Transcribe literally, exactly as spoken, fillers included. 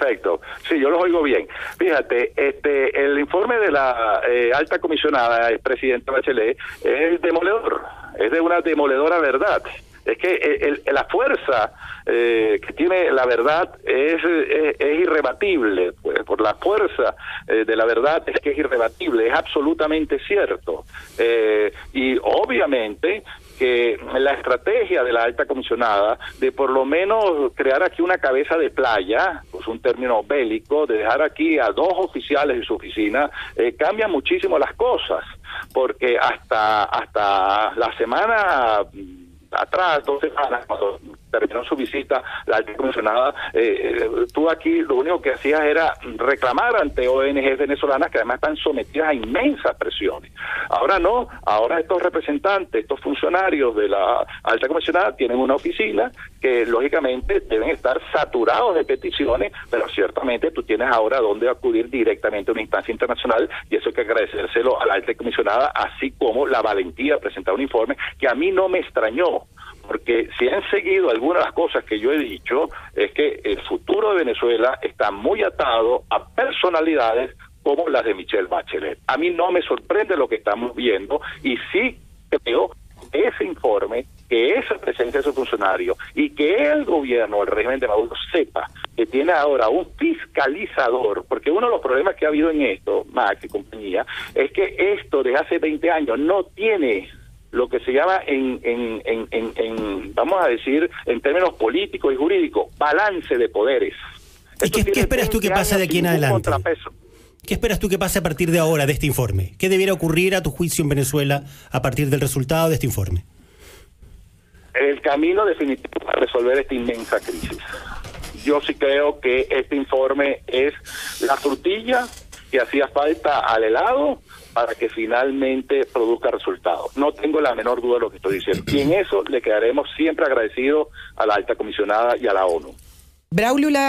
Perfecto. Sí, yo los oigo bien. Fíjate, este, el informe de la eh, alta comisionada, el presidente Bachelet, es demoledor, es de una demoledora verdad. Es que el, el, la fuerza eh, que tiene la verdad es, es, es irrebatible, pues, por la fuerza eh, de la verdad es que es irrebatible, es absolutamente cierto. Eh, y obviamente que la estrategia de la alta comisionada de por lo menos crear aquí una cabeza de playa, pues un término bélico, de dejar aquí a dos oficiales en su oficina, eh, cambia muchísimo las cosas, porque hasta, hasta la semana atrás, dos semanas, cuando terminó su visita la alta comisionada, eh, tú aquí lo único que hacías era reclamar ante O N G venezolanas que además están sometidas a inmensas presiones. Ahora no, ahora estos representantes, estos funcionarios de la alta comisionada tienen una oficina que lógicamente deben estar saturados de peticiones, pero ciertamente tú tienes ahora donde acudir directamente a una instancia internacional, y eso hay que agradecérselo a la alta comisionada, así como la valentía de presentar un informe que a mí no me extrañó. Porque si han seguido algunas de las cosas que yo he dicho, es que el futuro de Venezuela está muy atado a personalidades como las de Michelle Bachelet. A mí no me sorprende lo que estamos viendo, y sí creo que ese informe, que esa presencia de su funcionario, y que el gobierno, el régimen de Maduro, sepa que tiene ahora un fiscalizador, porque uno de los problemas que ha habido en esto, Max y compañía, es que esto desde hace veinte años no tiene lo que se llama en, en, en, en, en, vamos a decir, en términos políticos y jurídicos, balance de poderes. ¿Y qué, qué esperas tú que pase de aquí en adelante? ¿Qué esperas tú que pase a partir de ahora, de este informe? ¿Qué debiera ocurrir a tu juicio en Venezuela a partir del resultado de este informe? El camino definitivo para resolver esta inmensa crisis. Yo sí creo que este informe es la frutilla que hacía falta al helado para que finalmente produzca resultados. No tengo la menor duda de lo que estoy diciendo. Y en eso le quedaremos siempre agradecidos a la alta comisionada y a la ONU. Braulio, la...